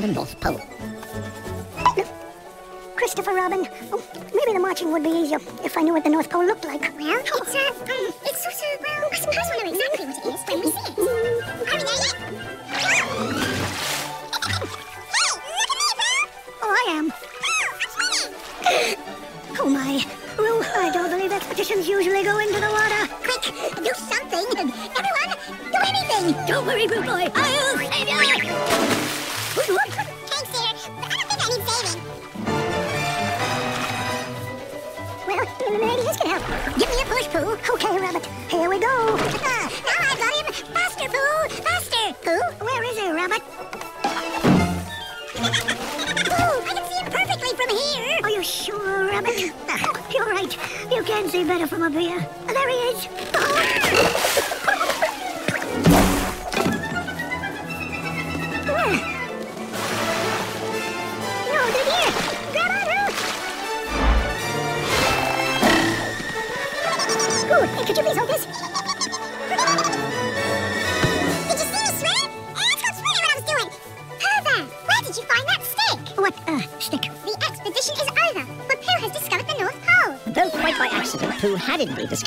the North Pole. Look, Christopher Robin, maybe the marching would be easier if I knew what the North Pole looked like. Well, it's sort of, well, I suppose we'll know exactly what it is when we see it. Are we there yet? Oh, I am. Oh, my. Roo, I don't believe expeditions usually go into the water. Quick, do something. Everyone, do anything. Don't worry, Roo boy. I'll save you. Thanks, dear, but I don't think I need saving. Well, maybe this can help. Give me a push, Pooh. Okay, Rabbit. Here we go. Now I've got him. Faster, Pooh. Faster. Pooh, where is he, Rabbit? Pooh, I can see him perfectly from here. Are you sure, Rabbit? You're right. You can see better from up here. There he is. No, they're here. Grab on, Roo. Good. Hey, could you please hold this? Did you see me swim? That's called swimming, what I was doing. However, where did you find that stick? What, stick? The expedition is over, but Pooh has discovered the North Pole. Though quite by accident, Pooh had indeed discovered